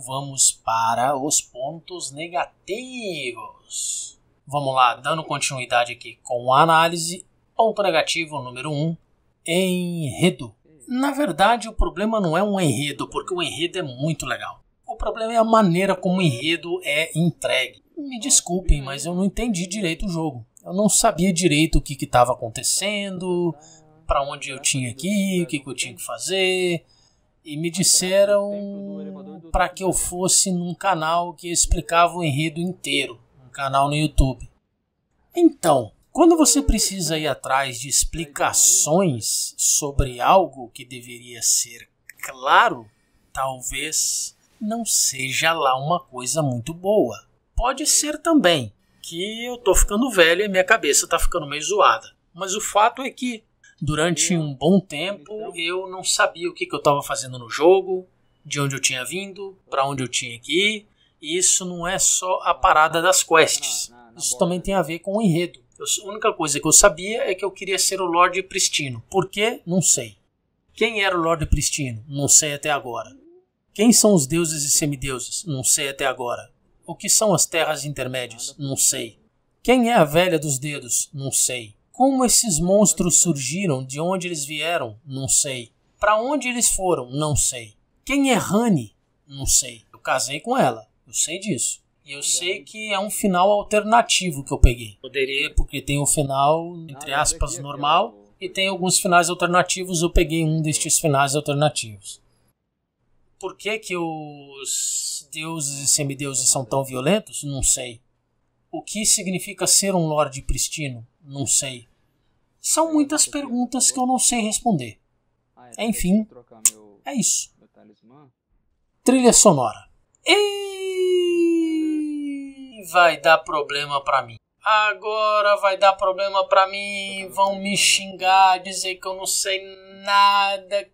vamos para os pontos negativos. Vamos lá, dando continuidade aqui com a análise. Ponto negativo número 1, enredo. Na verdade, o problema não é um enredo, porque o enredo é muito legal. O problema é a maneira como o enredo é entregue. Me desculpem, mas eu não entendi direito o jogo. Eu não sabia direito o que estava acontecendo, para onde eu tinha que ir, o que eu tinha que fazer. E me disseram para que eu fosse num canal que explicava o enredo inteiro, um canal no YouTube. Então, quando você precisa ir atrás de explicações sobre algo que deveria ser claro, talvez não seja lá uma coisa muito boa. Pode ser também que eu tô ficando velho e minha cabeça tá ficando meio zoada. Mas o fato é que durante um bom tempo eu não sabia o que eu estava fazendo no jogo, de onde eu tinha vindo, para onde eu tinha que ir. E isso não é só a parada das quests. Isso também tem a ver com o enredo. A única coisa que eu sabia é que eu queria ser o Lorde Pristino. Por quê? Não sei. Quem era o Lorde Pristino? Não sei até agora. Quem são os deuses e semideuses? Não sei até agora. O que são as terras intermédias? Não sei. Quem é a velha dos dedos? Não sei. Como esses monstros surgiram, de onde eles vieram, não sei. Para onde eles foram, não sei. Quem é Honey, não sei. Eu casei com ela, eu sei disso. E eu sei que é um final alternativo que eu peguei. Poderia, porque tem o final, entre aspas, normal, e tem alguns finais alternativos, eu peguei um destes finais alternativos. Por que que os deuses e semideuses são tão violentos? Não sei. O que significa ser um Lorde Pristino? Não sei. São muitas perguntas que eu não sei responder. Enfim, é isso. Trilha sonora. E vai dar problema pra mim. Agora vai dar problema pra mim. Vão me xingar, dizer que eu não sei nada.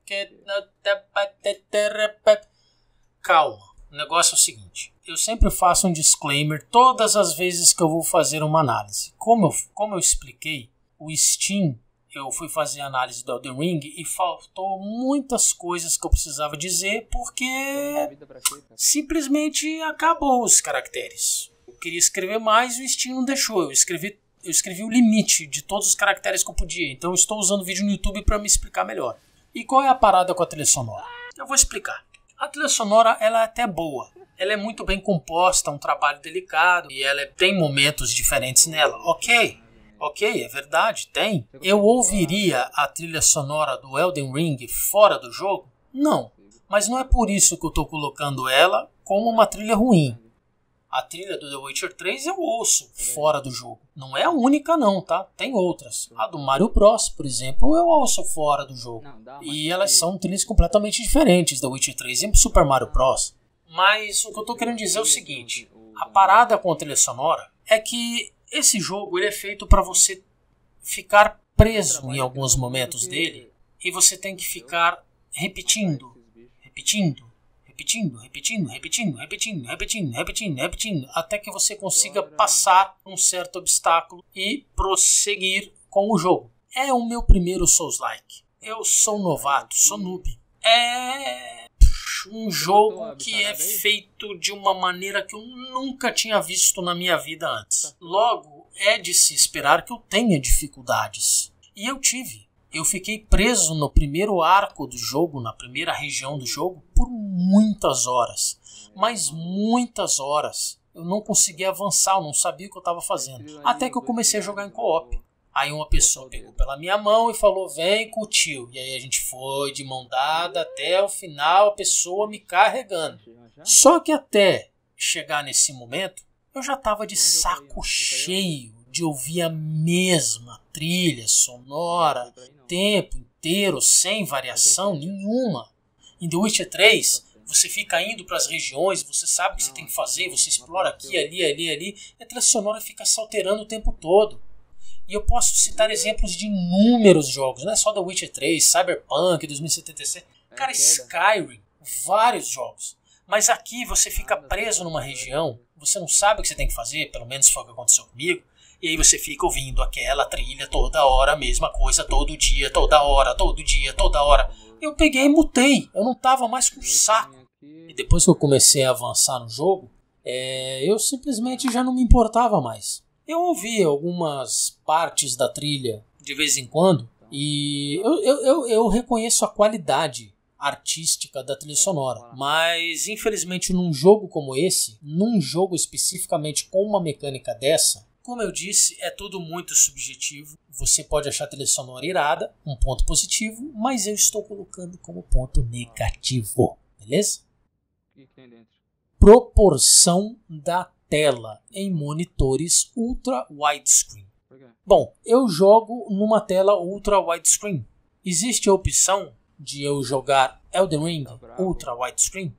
Calma. O negócio é o seguinte. Eu sempre faço um disclaimer todas as vezes que eu vou fazer uma análise. Como eu expliquei, o Steam, eu fui fazer a análise do Elden Ring e faltou muitas coisas que eu precisava dizer porque simplesmente acabou os caracteres. Eu queria escrever mais e o Steam não deixou. Eu escrevi o limite de todos os caracteres que eu podia. Então eu estou usando vídeo no YouTube para me explicar melhor. E qual é a parada com a trilha sonora? Eu vou explicar. A trilha sonora ela é até boa. Ela é muito bem composta, um trabalho delicado e ela tem momentos diferentes nela. Ok, é verdade, tem. Eu ouviria a trilha sonora do Elden Ring fora do jogo? Não, mas não é por isso que eu estou colocando ela como uma trilha ruim. A trilha do The Witcher 3 eu ouço fora do jogo. Não é a única não, tá? Tem outras. A do Mario Bros, por exemplo, eu ouço fora do jogo. E elas são trilhas completamente diferentes, The Witcher 3 e Super Mario Bros. Mas o que eu tô querendo dizer é o seguinte, a parada com a trilha sonora é que esse jogo ele é feito para você ficar preso em alguns momentos dele e você tem que ficar repetindo, até que você consiga passar um certo obstáculo e prosseguir com o jogo. É o meu primeiro Souls-like. Eu sou novato, sou noob. É um jogo que é feito de uma maneira que eu nunca tinha visto na minha vida antes. Logo, é de se esperar que eu tenha dificuldades. E eu tive. Eu fiquei preso no primeiro arco do jogo, na primeira região do jogo, por muitas horas. Mas muitas horas. Eu não conseguia avançar, eu não sabia o que eu estava fazendo. Até que eu comecei a jogar em co-op. Aí uma pessoa pegou pela minha mão e falou, vem, curtiu. E aí a gente foi de mão dada até o final, a pessoa me carregando. Só que até chegar nesse momento, eu já estava de saco cheio de ouvir a mesma trilha sonora o tempo inteiro, sem variação nenhuma. Em The Witcher 3, você fica indo para as regiões, você sabe o que você tem que fazer, você explora aqui, ali, e a trilha sonora fica se alterando o tempo todo. E eu posso citar exemplos de inúmeros jogos, não é só The Witcher 3, Cyberpunk 2077, cara, Skyrim, vários jogos. Mas aqui você fica preso numa região, você não sabe o que você tem que fazer, pelo menos foi o que aconteceu comigo, e aí você fica ouvindo aquela trilha toda hora, a mesma coisa, todo dia, toda hora. Eu peguei e mutei, eu não tava mais com saco. E depois que eu comecei a avançar no jogo, eu simplesmente já não me importava mais. Eu ouvia algumas partes da trilha de vez em quando, e eu reconheço a qualidade artística da trilha sonora, mas infelizmente num jogo como esse, num jogo especificamente com uma mecânica dessa, como eu disse, é tudo muito subjetivo. Você pode achar a trilha sonora irada, um ponto positivo, mas eu estou colocando como ponto negativo, beleza? Proporção da tela em monitores ultra widescreen. Bom, eu jogo numa tela ultra widescreen. Existe a opção de eu jogar Elden Ring ultra widescreen?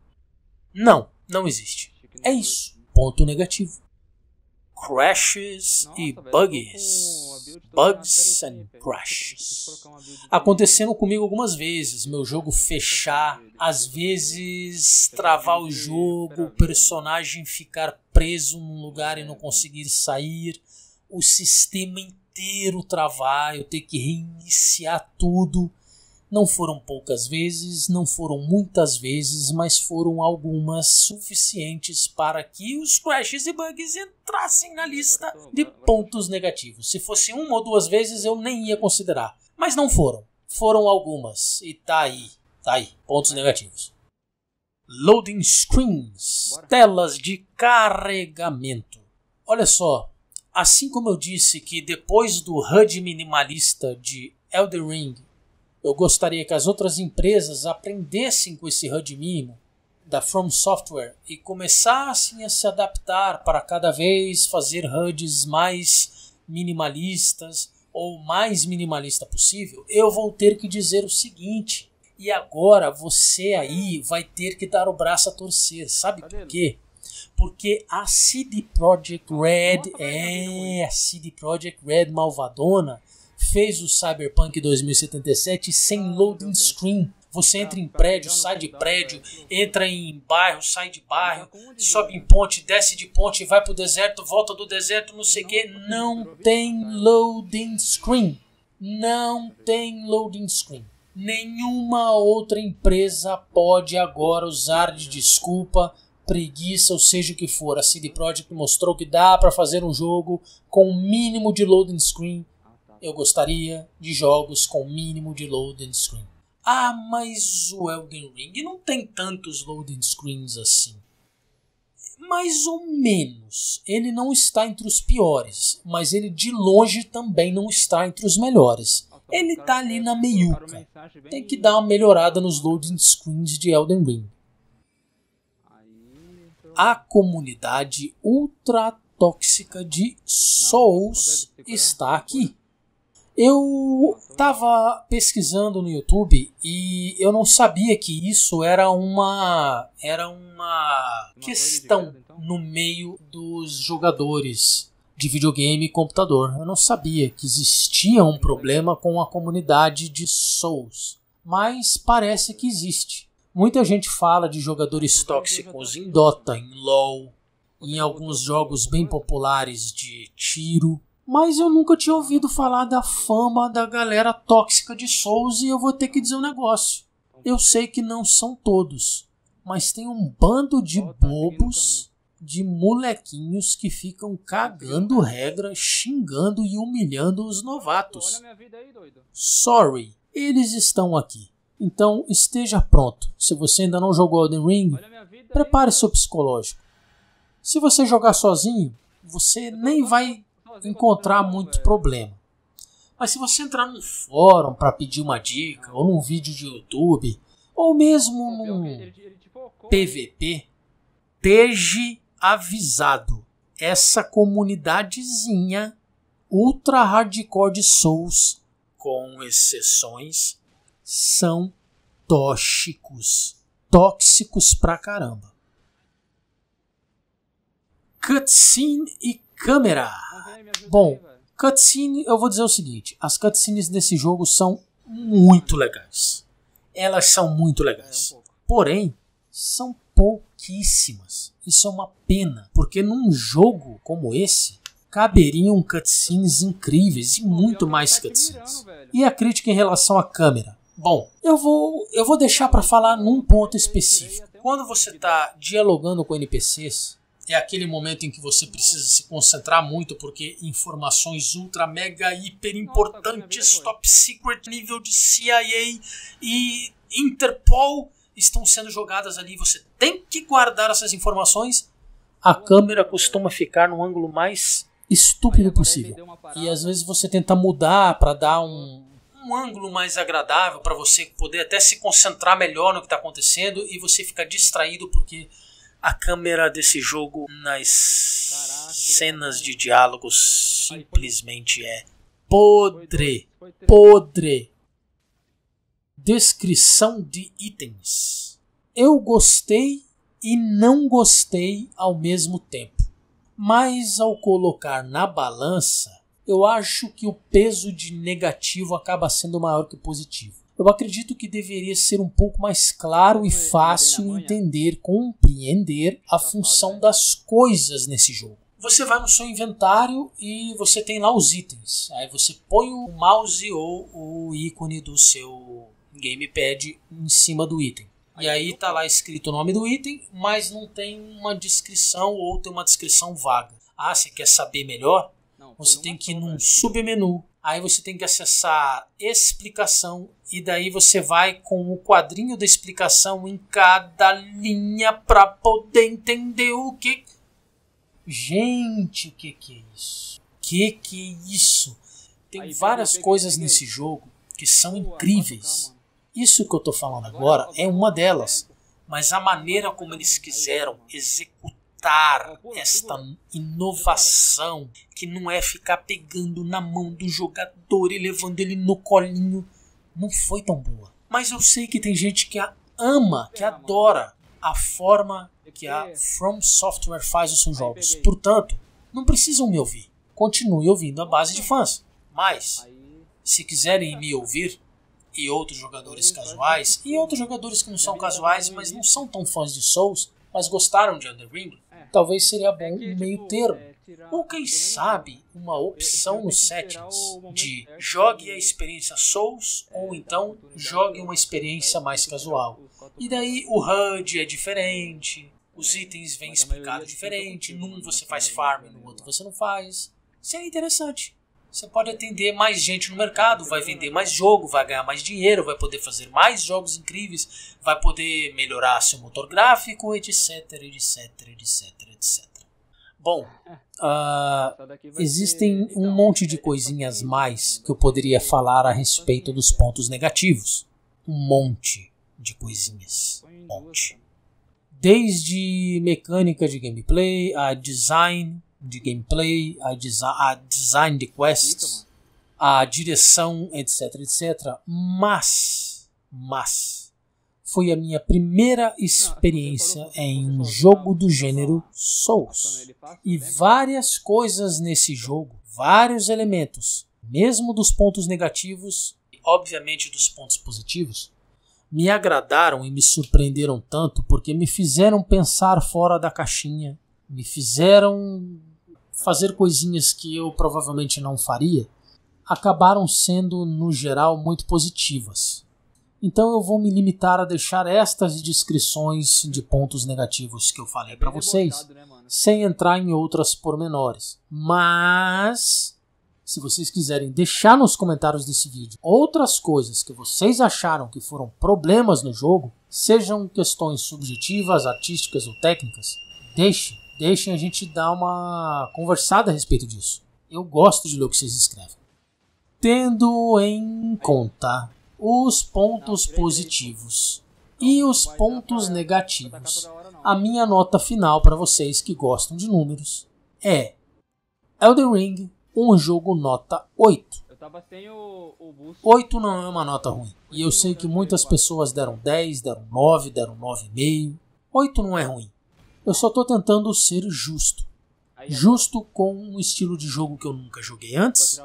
Não, não existe. É isso, ponto negativo. Crashes e bugs. Bugs and crashes. Aconteceram comigo algumas vezes. Meu jogo fechar, às vezes travar o jogo, o personagem ficar preso num lugar e não conseguir sair, o sistema inteiro travar, eu ter que reiniciar tudo. Não foram poucas vezes, não foram muitas vezes, mas foram algumas suficientes para que os crashes e bugs entrassem na lista de pontos negativos. Se fosse uma ou duas vezes eu nem ia considerar, mas não foram. Foram algumas e tá aí, pontos negativos. Loading screens, telas de carregamento. Olha só, assim como eu disse que depois do HUD minimalista de Elden Ring, eu gostaria que as outras empresas aprendessem com esse HUD mínimo da From Software e começassem a se adaptar para cada vez fazer HUDs mais minimalistas ou mais minimalista possível. Eu vou ter que dizer o seguinte, e agora você aí vai ter que dar o braço a torcer, sabe por quê? Porque a CD Projekt Red, a CD Projekt Red malvadona, fez o Cyberpunk 2077 sem loading screen. Você entra em prédio, sai de prédio, entra em bairro, sai de bairro, sobe em ponte, desce de ponte, vai pro deserto, volta do deserto, não sei o que. Não tem loading screen. Não tem loading screen. Nenhuma outra empresa pode agora usar de desculpa, preguiça, ou seja o que for. A CD Projekt mostrou que dá para fazer um jogo com o mínimo de loading screen. Eu gostaria de jogos com o mínimo de loading screen. Ah, mas o Elden Ring não tem tantos loading screens assim. Mais ou menos. Ele não está entre os piores, mas ele de longe também não está entre os melhores. Ele está ali na meiuca. Tem que dar uma melhorada nos loading screens de Elden Ring. A comunidade ultra tóxica de Souls está aqui. Eu estava pesquisando no YouTube e eu não sabia que isso era uma questão no meio dos jogadores de videogame e computador. Eu não sabia que existia um problema com a comunidade de Souls, mas parece que existe. Muita gente fala de jogadores tóxicos em Dota, em LoL, em alguns jogos bem populares de tiro. Mas eu nunca tinha ouvido falar da fama da galera tóxica de Souls e eu vou ter que dizer um negócio. Eu sei que não são todos, mas tem um bando de bobos, de molequinhos que ficam cagando regra, xingando e humilhando os novatos. Sorry, eles estão aqui. Então esteja pronto. Se você ainda não jogou Elden Ring, prepare seu psicológico. Se você jogar sozinho, você nem vai encontrar muito problema. Mas se você entrar num fórum para pedir uma dica, ou num vídeo de YouTube, ou mesmo num PVP, esteja avisado. Essa comunidadezinha ultra hardcore de Souls, com exceções, são tóxicos. Tóxicos pra caramba. Cutscene e câmera. Bom, cutscene, eu vou dizer o seguinte. As cutscenes desse jogo são muito legais. Elas são muito legais. Porém, são pouquíssimas. Isso é uma pena. Porque num jogo como esse, caberiam cutscenes incríveis e muito mais cutscenes. E a crítica em relação à câmera? Bom, eu vou deixar para falar num ponto específico. quando você está dialogando com NPCs, é aquele momento em que você precisa se concentrar muito, porque informações ultra, mega, hiper importantes, top secret, nível de CIA e Interpol estão sendo jogadas ali. Você tem que guardar essas informações. A câmera costuma ficar num ângulo mais estúpido possível. E às vezes você tenta mudar para dar um ângulo mais agradável, para você poder até se concentrar melhor no que está acontecendo, e você fica distraído porque a câmera desse jogo nas cenas de diálogo simplesmente é podre. Podre. Descrição de itens. Eu gostei e não gostei ao mesmo tempo. Mas ao colocar na balança, eu acho que o peso de negativo acaba sendo maior que o positivo. Eu acredito que deveria ser um pouco mais claro e fácil entender, compreender a função das coisas nesse jogo. Você vai no seu inventário e você tem lá os itens. Aí você põe o mouse ou o ícone do seu gamepad em cima do item. E aí tá lá escrito o nome do item, mas não tem uma descrição ou tem uma descrição vaga. Ah, você quer saber melhor? Você tem que ir num submenu. Aí você tem que acessar explicação, e daí você vai com o quadrinho da explicação em cada linha para poder entender o que... Gente, o que que é isso? O que que é isso? Tem várias coisas nesse jogo que são incríveis. Isso que eu tô falando agora é uma delas. Mas a maneira como eles quiseram executar esta inovação, que não é ficar pegando na mão do jogador e levando ele no colinho, não foi tão boa. Mas eu sei que tem gente que ama, que adora a forma que a From Software faz os seus jogos. Portanto, não precisam me ouvir. Continue ouvindo a base de fãs. Mas, se quiserem me ouvir, e outros jogadores casuais, e outros jogadores que não são casuais, mas não são tão fãs de Souls, mas gostaram de Elden Ring, talvez seria bom um meio termo. Ou quem sabe, uma opção no settings de jogue a experiência Souls, ou então jogue uma experiência mais casual. E daí o HUD é diferente, os itens vêm explicados diferente, num você faz farm, no outro você não faz. Seria interessante. Você pode atender mais gente no mercado, vai vender mais jogo, vai ganhar mais dinheiro, vai poder fazer mais jogos incríveis, vai poder melhorar seu motor gráfico, etc, etc, etc, etc. Bom, existem um monte de coisinhas mais que eu poderia falar a respeito dos pontos negativos. Um monte de coisinhas. Um monte. Desde mecânica de gameplay, a design de gameplay, a design de quests, a direção, etc, etc. Mas foi a minha primeira experiência em um jogo do gênero Souls. E várias coisas nesse jogo, vários elementos, mesmo dos pontos negativos e obviamente dos pontos positivos, me agradaram e me surpreenderam tanto porque me fizeram pensar fora da caixinha, me fizeram fazer coisinhas que eu provavelmente não faria, acabaram sendo, no geral, muito positivas. Então eu vou me limitar a deixar estas descrições de pontos negativos que eu falei para vocês, sem entrar em outras pormenores. Mas, se vocês quiserem deixar nos comentários desse vídeo outras coisas que vocês acharam que foram problemas no jogo, sejam questões subjetivas, artísticas ou técnicas, deixem a gente dar uma conversada a respeito disso. Eu gosto de ler o que vocês escrevem. Tendo em conta os pontos positivos e os pontos negativos, a minha nota final para vocês que gostam de números é Elden Ring, um jogo nota 8. 8 não é uma nota ruim. E eu sei que muitas pessoas deram 10, deram 9, deram 9,5. 8 não é ruim. Eu só estou tentando ser justo. Justo com um estilo de jogo que eu nunca joguei antes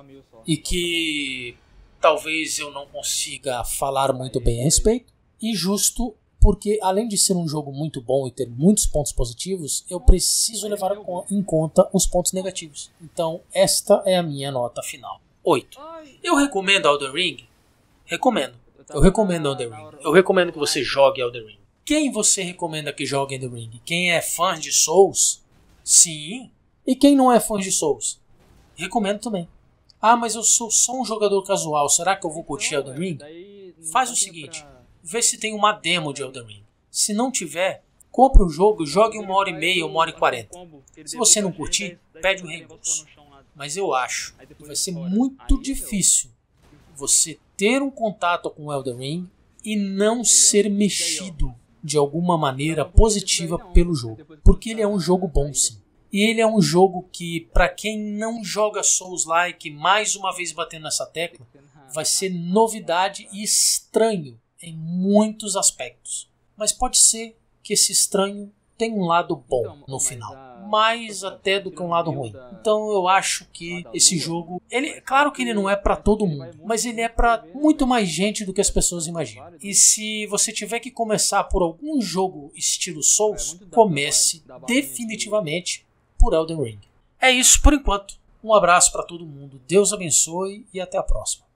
e que talvez eu não consiga falar muito bem a respeito. E justo porque, além de ser um jogo muito bom e ter muitos pontos positivos, eu preciso levar em conta os pontos negativos. Então, esta é a minha nota final. 8. Eu recomendo Elden Ring? Recomendo. Eu recomendo Elden Ring. Eu recomendo que você jogue Elden Ring. Quem você recomenda que jogue Elden Ring? Quem é fã de Souls? Sim. E quem não é fã de Souls? Recomendo também. Ah, mas eu sou só um jogador casual. Será que eu vou curtir Elden Ring? Faz o seguinte. Vê se tem uma demo de Elden Ring. Se não tiver, compre o jogo e jogue 1h30, 1h40. Se você não curtir, pede um reembolso. Mas eu acho que vai ser muito difícil você ter um contato com o Elden Ring e não ser mexido de alguma maneira positiva pelo jogo. Porque ele é um jogo bom, sim. E ele é um jogo que, para quem não joga Souls-like, mais uma vez batendo nessa tecla, vai ser novidade e estranho em muitos aspectos. Mas pode ser que esse estranho tenha um lado bom no final. Mais até do que um lado ruim. Então eu acho que esse jogo... claro que ele não é para todo mundo, mas ele é para muito mais gente do que as pessoas imaginam. E se você tiver que começar por algum jogo estilo Souls, comece definitivamente por Elden Ring. É isso por enquanto. Um abraço para todo mundo. Deus abençoe e até a próxima.